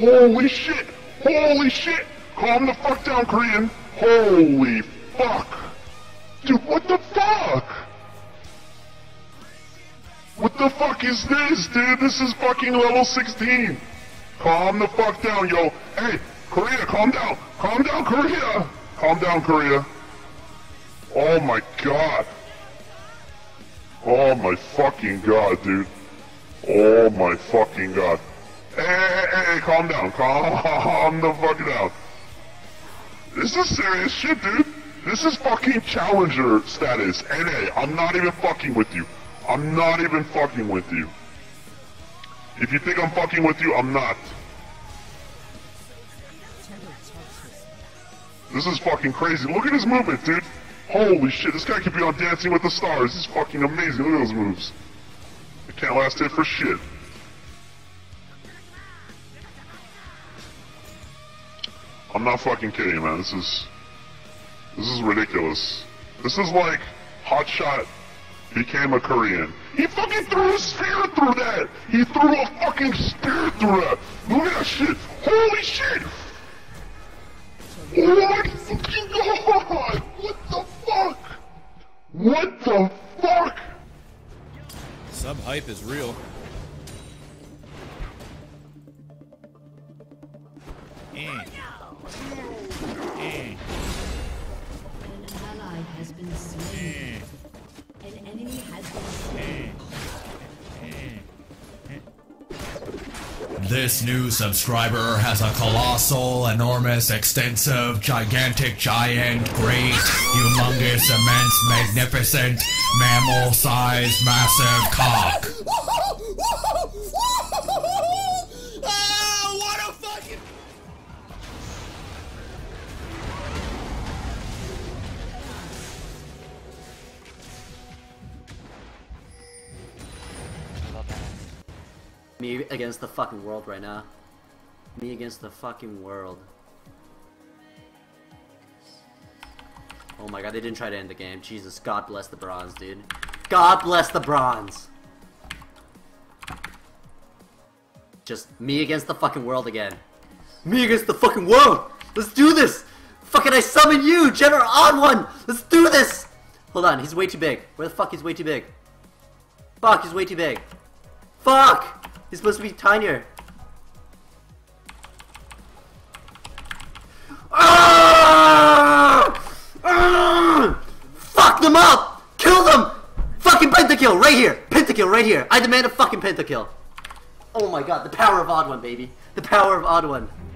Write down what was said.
Holy shit! Holy shit! Calm the fuck down, Korean! Holy fuck! Dude, what the fuck? What the fuck is this, dude? This is fucking level 16! Calm the fuck down, yo! Hey, Korea, calm down! Calm down, Korea! Calm down, Korea! Oh my god! Oh my fucking god, dude! Oh my fucking god! Hey, hey, hey, hey, calm down, calm the fuck down! This is serious shit, dude! This is fucking challenger status, and hey, I'm not even fucking with you! I'm not even fucking with you! If you think I'm fucking with you, I'm not. This is fucking crazy. Look at his movement, dude. Holy shit, this guy could be on Dancing with the Stars. This is fucking amazing. Look at those moves. It can't last hit for shit. I'm not fucking kidding, man. This is ridiculous. This is like Hotshot became a Korean. He fucking threw a spear through that! He threw a fucking spear through that! Look at that shit! Holy shit! Oh my fucking god! What the fuck? What the fuck? Sub-hype is real. An ally has been slain. An enemy has been. This new subscriber has a colossal, enormous, extensive, gigantic, giant, great, humongous, immense, magnificent, mammal-sized, massive cock. Oh, what a fucking... Me against the fucking world right now. Me against the fucking world. Oh my god, they didn't try to end the game. Jesus, God bless the bronze, dude. God bless the bronze! Just me against the fucking world again. Me against the fucking world! Let's do this! Fucking I summon you, General Odd One! Let's do this! Hold on, he's way too big. Where the fuck is way too big? Fuck, he's way too big. Fuck! He's supposed to be tinier. Fuck them up! Kill them! Fucking pentakill right here! Pentakill right here! I demand a fucking pentakill! Oh my god, the power of Odd One, baby! The power of Odd One!